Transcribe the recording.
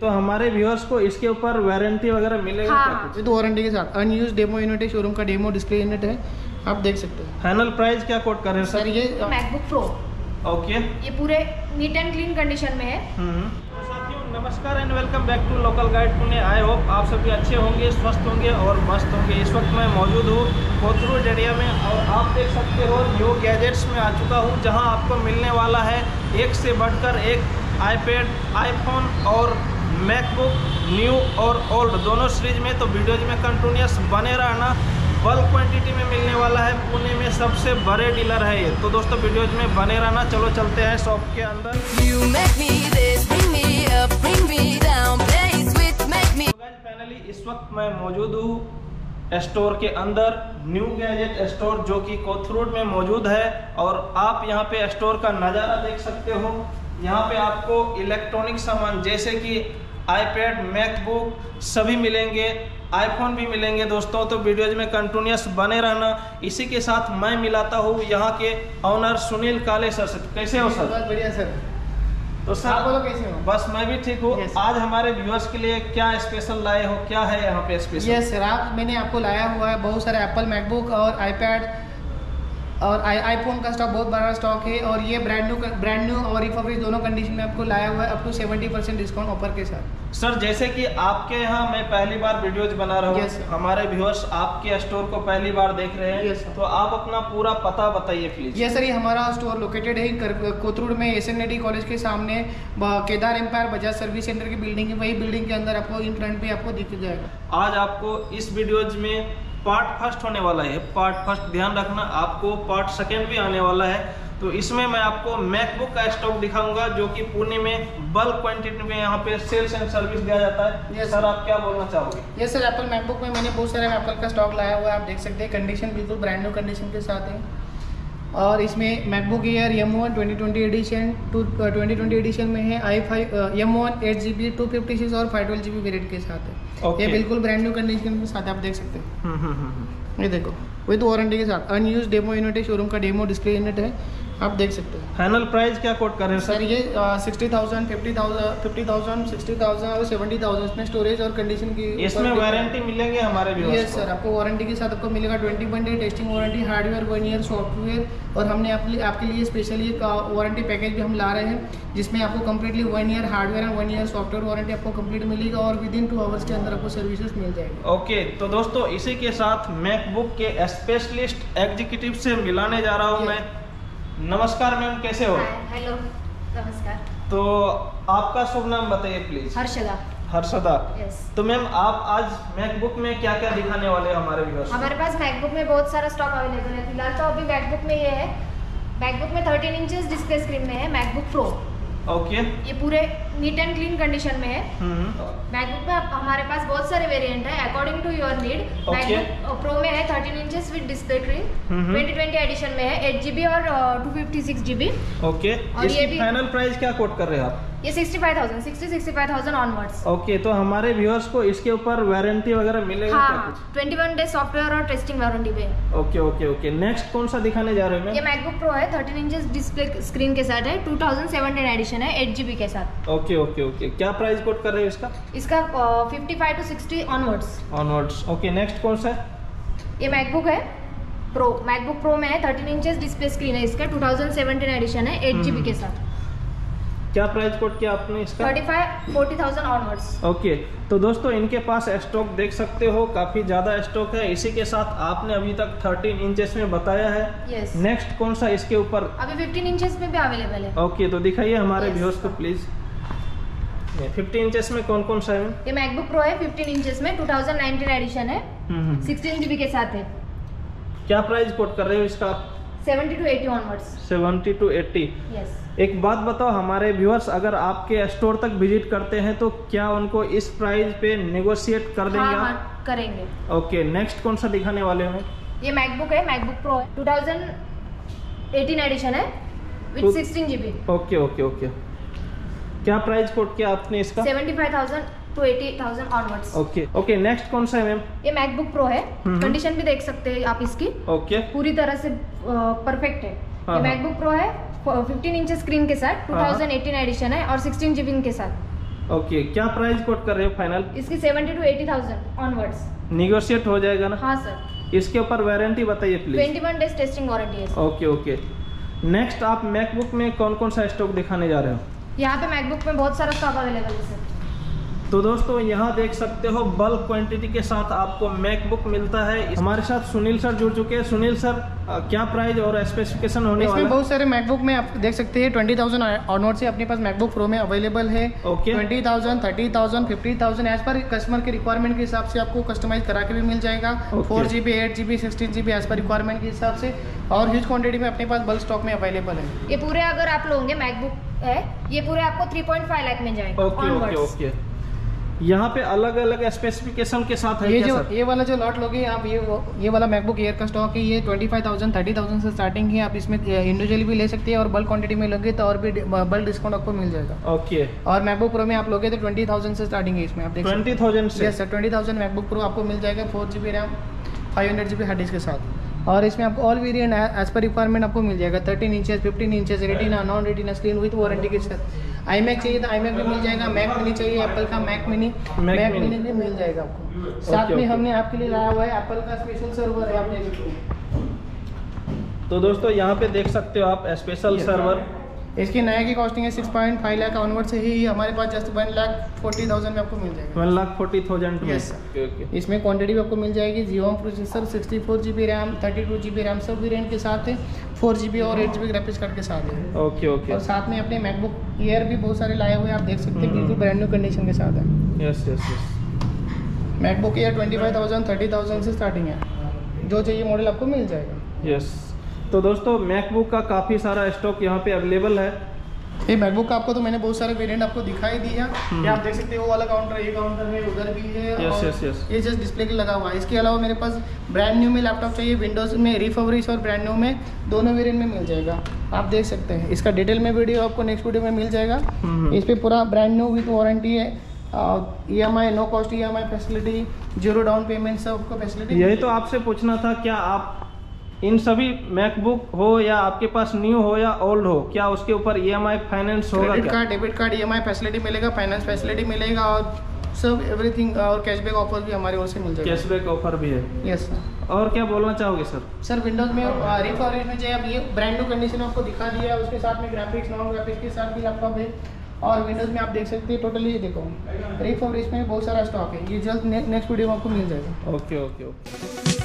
तो हमारे व्यूअर्स को इसके ऊपर वारंटी वगैरह मिलेगा? हाँ। तो वारंटी के साथ अनयूज डेमो यूनिट है, शोरूम का डेमो डिस्प्ले यूनिट है, आप देख सकते हैं। फाइनल प्राइस क्या कोट कर रहे हैं सर? ये मैकबुक प्रो ओके, ये पूरे नीट एंड क्लीन कंडीशन में है। नमस्कार and welcome back to local guide Pune. I hope आप सभी अच्छे होंगे, स्वस्थ होंगे और मस्त होंगे। इस वक्त मैं मौजूद हूँ कोथरूड एरिया में और आप देख सकते हो न्यू गैजेट्स में आ चुका हूँ, जहाँ आपको मिलने वाला है एक से बढ़कर एक आईपैड, आईफोन और मैकबुक न्यू और ओल्ड दोनों सीरीज में। तो वीडियोज में कंटिन्यूस बने रहना, बल्क क्वान्टिटी में मिलने वाला है, पुणे में सबसे बड़े डीलर है ये। तो दोस्तों वीडियोज में बने रहना, चलो चलते हैं शॉप के अंदर। फाइनली इस वक्त मैं मौजूद हूँ स्टोर के अंदर, न्यू गैजेट स्टोर जो कि कोथरूड में मौजूद है। और आप यहाँ पे स्टोर का नज़ारा देख सकते हो। यहाँ पे आपको इलेक्ट्रॉनिक सामान जैसे कि iPad, मैकबुक सभी मिलेंगे, iPhone भी मिलेंगे दोस्तों। तो वीडियोज में कंटिन्यूस बने रहना। इसी के साथ मैं मिलाता हूँ यहाँ के ऑनर सुनील काले सर से। कैसे हो सर? बहुत बढ़िया सर। तो सर आप बोलो कैसे हो? बस मैं भी ठीक हूँ। आज हमारे व्यूअर्स के लिए क्या स्पेशल लाए हो, क्या है यहाँ पे स्पेशल? यस सर, आप मैंने आपको लाया हुआ है बहुत सारे एप्पल मैकबुक और iPad और आईफोन का स्टॉक, बहुत बड़ा स्टॉक है। और ये ब्रांड न्यू और रिफर्बिश दोनों कंडीशन में आपको लाया हुआ है, अप टू 70% डिस्काउंट ऑफर के साथ। सर जैसे कि आपके यहाँ मैं पहली बार वीडियोज बना रहा हूँ, हमारे व्यूअर्स आपके स्टोर को पहली बार देख रहे हैं, तो आप अपना पूरा पता बताइए प्लीज। यस सर, ये हमारा स्टोर लोकेटेड है कोथरूड में, SNDT कॉलेज के सामने, Kedar Empire Bajaj service centre की बिल्डिंग है, वही बिल्डिंग के अंदर आपको इन फ्रंट पे आपको दिख जाएगा। आज आपको इस वीडियोज में पार्ट फर्स्ट होने वाला है, पार्ट फर्स्ट ध्यान रखना, आपको पार्ट सेकंड भी आने वाला है। तो इसमें मैं आपको मैकबुक का स्टॉक दिखाऊंगा जो कि पुणे में बल्क क्वांटिटी में यहाँ पे सेल्स एंड सर्विस दिया जाता है। यस सर, आप क्या बोलना चाहोगे? यस सर, एप्पल मैकबुक में मैंने बहुत सारे एप्पल का स्टॉक लाया हुआ है, आप देख सकते हैं कंडीशन बिल्कुल ब्रांड न्यू कंडीशन के साथ है। और इसमें MacBook air M1 2020 addition 2020 edition में है, i5 M1 8GB 256 और 512GB वेरिएंट के साथ है। ये बिल्कुल ब्रांड न्यू कंडीशन के साथ आप देख सकते हैं। ये देखो विद वारंटी के साथ अनयूज डेमो यूनिट है, शोरूम का डेमो डिस्प्ले यूनिट है, आप देख सकते हैं। फाइनल प्राइस क्या कोट कर रहे हैं सर? ये 60,000 50,000 60,000 और 70,000 इसमें स्टोरेज और कंडीशन की। इसमें वारंटी मिलेंगे हमारे व्यूअर्स? यस सर, आपको वारंटी के साथ आपको मिलेगा 20 testing warranty, hardware 1 year, software. और हमने आपके लिए स्पेशली वारंटी पैकेज भी हम ला रहे हैं, जिसमें आपको completely 1 year hardware and 1 year software warranty आपको कम्प्लीट मिलेगा और विदिन 2 आवर्स के अंदर आपको सर्विसेज मिल जाएगी। ओके, तो दोस्तों इसी के साथ मैकबुक के स्पेशलिस्ट एग्जीक्यूटिव से मिलाने जा रहा हूँ मैं। नमस्कार मैम, कैसे हो? हेलो, नमस्कार। तो आपका शुभ नाम बताइए प्लीज। हर्षदा। हर्षदा, यस। तो मैम आप आज मैकबुक में क्या क्या दिखाने वाले हैं हमारे व्यूअर्स? हमारे पास मैकबुक में बहुत सारा स्टॉक अवेलेबल है। फिलहाल तो अभी मैकबुक में ये है, मैकबुक में 13 इंचेस डिस्प्ले स्क्रीन में है मैकबुक प्रो। ओके, ये पूरे नीट एंड क्लीन कंडीशन में है। मैकबुक में हमारे पास बहुत सारे वेरिएंट है according to your need. MacBook pro में है 13 inches with display screen, 2020 edition में है, 8GB और 256GB। ओके, और ये भी फाइनल प्राइस क्या कोट कर रहे हैं आप? ये 65,000 65,000 ऑनवर्ड्स। ओके, तो हमारे व्यूअर्स को इसके ऊपर वारंटी वगैरह मिलेगा? हाँ, 21 डे सॉफ्टवेयर और टेस्टिंग वारंटी पे। ओके ओके ओके, नेक्स्ट कौन सा दिखाने जा रहे हैं? ये मैकबुक प्रो है 13 इंचेस डिस्प्ले स्क्रीन के साथ है, 2017 एडिशन है, 8GB के साथ। ओके ओके ओके, क्या प्राइस कोट कर रहे हो इसका? इसका 55 to 60 onwards. Onwards, okay. Next कौन सा है? ये मैकबुक है प्रो, मैकबुक प्रो में है 13 इंचेस डिस्प्ले स्क्रीन है इसका, 2017 एडिशन है, 8GB के साथ। क्या प्राइस कोट किया आपने इसका? 35-40,000 ऑनवर्ड्स। ओके, तो दोस्तों इनके पास स्टॉक देख सकते हो, काफी ज्यादा स्टॉक है। इसी के साथ आपने अभी तक 13 इंचेस में बताया है। यस। नेक्स्ट कौन सा इसके ऊपर? अभी 15 इंचेस में भी अवेलेबल है। ओके, तो दिखाइए हमारे व्यूअर्स को प्लीज। 15 इंचेस में कौन कौन सा है? ये मैकबुक प्रो है 15 इंचेस में, 2019 एडिशन है, 16GB के साथ है। क्या प्राइस कोट कर रहे हो इसका आप? 70 to 80 onwards। 70 to 80। यस। एक बात बताओ, हमारे व्यूअर्स अगर आपके स्टोर तक विजिट करते हैं तो क्या उनको इस प्राइस पे नेगोशिएट कर देंगे? हाँ, हाँ, करेंगे। ओके, नेक्स्ट कौन सा दिखाने वाले हैं? ये मैकबुक है, मैकबुक प्रो है, 2018 एडिशन है with 16GB। Okay okay okay, क्या प्राइस कोट किया आपने इसका? 75,000 to 80,000 onwards। Okay okay, next कौन सा है मैम? ये मैकबुक प्रो है, कंडीशन भी देख सकते हैं आप इसकी। ओके, पूरी तरह से परफेक्ट है। ये मैकबुक प्रो है 15 इंच स्क्रीन के साथ, 2018 एडिशन है और 16GB के साथ। ओके क्या प्राइस कोट कर रहे हो फाइनल? इसकी 70 to 80,000 ऑनवर्ड्स निगोशिएट हो जाएगा ना? हाँ सर। इसके ऊपर वारंटी बताइए प्लीज। 21 डेज टेस्टिंग वारंटी है। Okay okay. नेक्स्ट आप मैकबुक में कौन कौन सा स्टॉक दिखाने जा रहे हो? यहाँ पे मैकबुक में बहुत सारा स्टॉक अवेलेबल है सर। तो दोस्तों यहाँ देख सकते हो बल्क क्वांटिटी के साथ आपको मैकबुक मिलता है। हमारे साथ सुनील सर जुड़ चुके हैं। सुनील सर क्या प्राइस और स्पेसिफिकेशन होने वाला है? बहुत सारे मैकबुक में आप देख सकते हैं 20,000 ऑनवर्ड से अपने पास मैकबुक प्रो में अवेलेबल है। ओके 20,000 30,000 50,000 एज पर कस्टमर के रिक्वायरमेंट के हिसाब से आपको कस्टमाइज करा के भी मिल जाएगा। 4GB 8GB 16GB as per requirement के हिसाब से और ह्यूज क्वांटिटी में अपने पास बल्क स्टॉक में अवेलेबल है। ये पूरे अगर आप लोगे मैकबुक है ये पूरे आपको 3.5 लाख में जाएगा। यहाँ पे अलग अलग स्पेसिफिकेशन के साथ है। ये वाला जो लॉट लोगे आप ये वाला मैकबुक एयर का स्टॉक है। ये 25,000 30,000 से स्टार्टिंग है। आप इसमें इंडिविजुअली भी ले सकते हैं और बल्क क्वांटिटी में लोगे तो और भी बल्क डिस्काउंट आपको मिल जाएगा। ओके और मैकबुक प्रो में आप लोगे तो 20,000 से स्टार्टिंग है। इसमें आप 20,000 मैकबुक प्रो आपको मिल जाएगा 4GB RAM 500GB hard disk के साथ और इसमें आपको ऑल वेरिएंट एज पर रिक्वायरमेंट आपको मिल जाएगा। 13 inches 15 inches retina non retina screen with warranty के साथ। iMac चाहिए तो iMac भी मिल जाएगा। मैक मिनी चाहिए एप्पल का मैक मिनी भी मिल जाएगा आपको। साथ में हमने आपके लिए लाया हुआ है एप्पल का स्पेशल सर्वर है आपने देखो। तो दोस्तों यहाँ पे देख सकते हो आप स्पेशल सर्वर। इसकी नया की कॉस्टिंग है 6.5 लाख ऑनवर्ड से ही हमारे पास जस्ट 1,40,000 में आपको मिल जाएगा। 1,40,000 में इसमें क्वांटिटी भी आपको मिल जाएगी। जियो processor 64GB RAM 32GB RAM सब वेरिएंट के साथ है। 4GB और 8GB ग्राफिक्स कार्ड के साथ है। ओके ओके और साथ में अपने मैकबुक एयर भी बहुत सारे लाए हुए हैं आप देख सकते हैं बिल्कुल ब्रांड न्यू कंडीशन के साथ है। Yes yes yes MacBook air 25,000 30,000 से स्टार्टिंग है। जो चाहिए मॉडल आपको मिल जाएगा। यस तो दोस्तों मैकबुक का काफ़ी सारा स्टॉक यहाँ पे अवेलेबल है। ये मैकबुक का आपको तो मैंने बहुत सारे वेरिएंट आपको दिखाई दिया। ये आप देख सकते हो वो वाला काउंटर ये काउंटर है उधर भी है। यस यस यस ये जस्ट डिस्प्ले के लगा हुआ है। इसके अलावा मेरे पास ब्रांड न्यू में लैपटॉप चाहिए विंडोज में रिफर्बिश और ब्रांड न्यू में दोनों वेरिएंट में मिल जाएगा। आप देख सकते हैं इसका डिटेल में वीडियो आपको नेक्स्ट वीडियो में मिल जाएगा। इस पर पूरा ब्रांड न्यू विथ वारंटी है। EMI no cost EMI facility 0 down payment सब आपको फैसिलिटी। यही तो आपसे पूछना था क्या आप इन सभी मैकबुक हो या आपके पास न्यू हो या ओल्ड हो क्या उसके ऊपर EMI फाइनेंस होगा? Credit card debit card EMI facility मिलेगा फाइनेंस फैसिलिटी मिलेगा और सब एवरीथिंग और कैशबैक ऑफर भी हमारे ओर से मिल जाएगा। कैशबैक ऑफर भी है। यस सर और क्या बोलना चाहोगे सर? सर विंडोज में रिफर्बिश में चाहिए अब ये ब्रांड न्यू कंडीशन आपको दिखा दिया है। उसके साथ में ग्राफिक्स नॉन ग्राफिक्स के साथ भी लैपटॉप है और विंडोज में आप देख सकते हैं टोटली ये देखो रिफर्बिश में बहुत सारा स्टॉक है। ये जल्द नेक्स्ट वीडियो में आपको मिल जाएगा। Okay okay okay.